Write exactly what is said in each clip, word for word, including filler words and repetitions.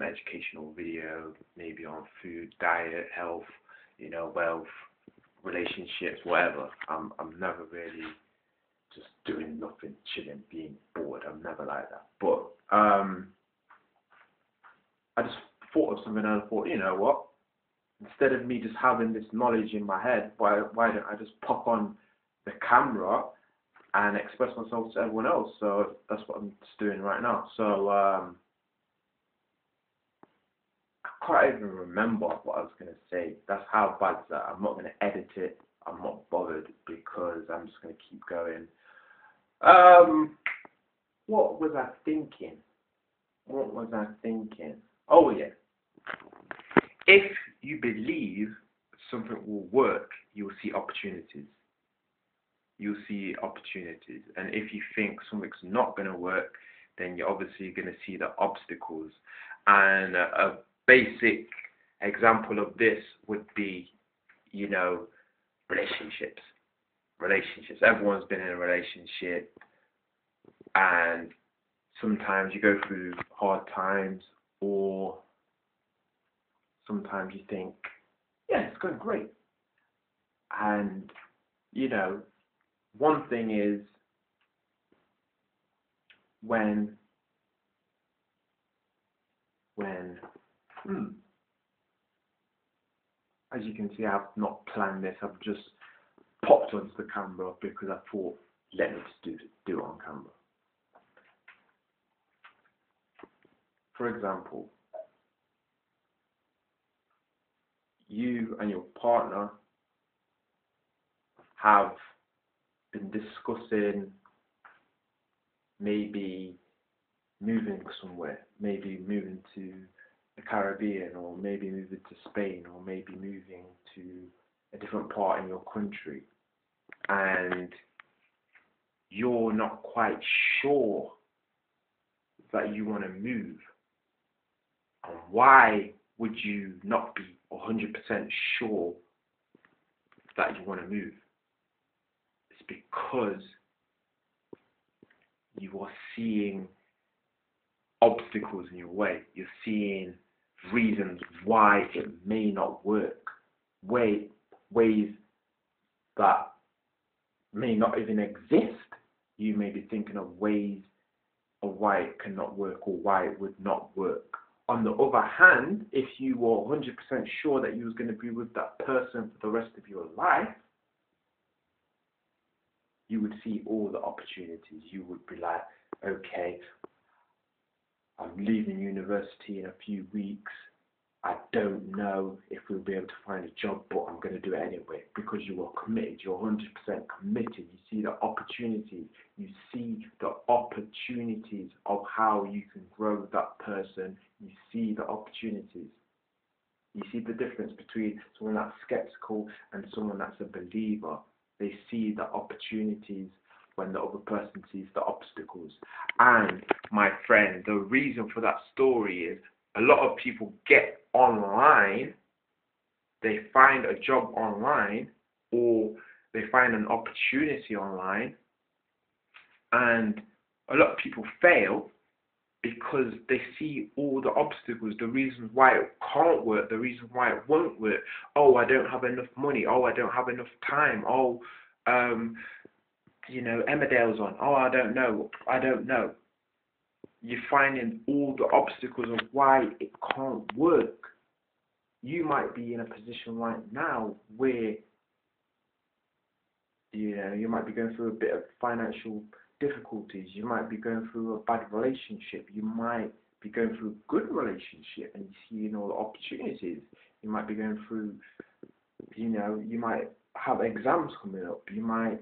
an educational video, maybe on food, diet, health, you know, wealth, relationships, whatever. I'm I'm never really just doing nothing, chilling, being bored. I'm never like that. But um, I just thought of something and I thought, you know what? Instead of me just having this knowledge in my head, why why don't I just pop on the camera and express myself to everyone else? So that's what I'm just doing right now. So um, I can't even remember what I was going to say. That's how bad is that. I'm not going to edit it. I'm not bothered because I'm just going to keep going. Um, what was I thinking? What was I thinking? Oh, yeah. If you believe something will work, you'll see opportunities. You'll see opportunities. And if you think something's not going to work, then you're obviously going to see the obstacles. And a basic example of this would be, you know, relationships. Relationships. Everyone's been in a relationship, and sometimes you go through hard times, or sometimes you think, yeah, it's going great. And, you know, one thing is when, when, hmm, as you can see, I've not planned this. I've just popped onto the camera because I thought, let me just do, do it on camera. For example, you and your partner have been discussing maybe moving somewhere, maybe moving to the Caribbean, or maybe moving to Spain, or maybe moving to a different part in your country, and you're not quite sure that you want to move. And why would you not be one hundred percent sure that you want to move? It's because you are seeing obstacles in your way. You're seeing reasons why it may not work, way, ways that may not even exist. You may be thinking of ways of why it cannot work or why it would not work. On the other hand, if you were one hundred percent sure that you was going to be with that person for the rest of your life, you would see all the opportunities. You would be like, okay, I'm leaving university in a few weeks. I don't know if we'll be able to find a job, but I'm going to do it anyway, because you are committed. You're one hundred percent committed. You see the opportunities. You see the opportunities of how you can grow with that person. You see the opportunities. You see the difference between someone that's skeptical and someone that's a believer. They see the opportunities when the other person sees the obstacles. And my friend, the reason for that story is a lot of people get online, they find a job online, or they find an opportunity online, and a lot of people fail because they see all the obstacles, the reasons why it can't work, the reason why it won't work. Oh, I don't have enough money. Oh, I don't have enough time. Oh, um, you know, Emmerdale's on. Oh, I don't know. I don't know. You're finding all the obstacles of why it can't work. You might be in a position right now where, you know, you might be going through a bit of financial difficulties, you might be going through a bad relationship, you might be going through a good relationship and seeing all the opportunities, you might be going through, you know, you might have exams coming up, you might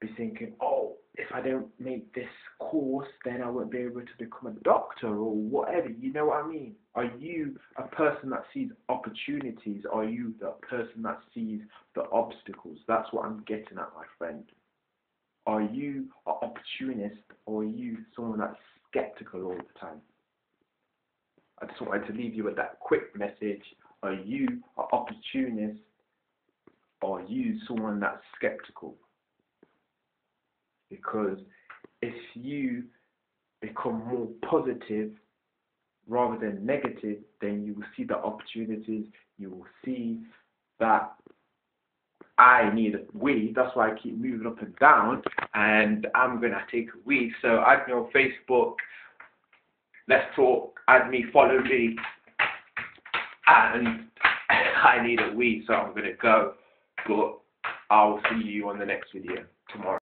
be thinking, oh, if I don't make this course, then I won't be able to become a doctor or whatever. You know what I mean? Are you a person that sees opportunities? Are you the person that sees the obstacles? That's what I'm getting at, my friend. Are you an opportunist, or are you someone that's skeptical all the time? I just wanted to leave you with that quick message. Are you an opportunist, or are you someone that's skeptical? Because if you become more positive, rather than negative, then you will see the opportunities, you will see that I need a weed. That's why I keep moving up and down, and I'm going to take a weed. So add me on Facebook, let's talk, add me, follow me, and I need a weed, so I'm going to go, but I'll see you on the next video tomorrow.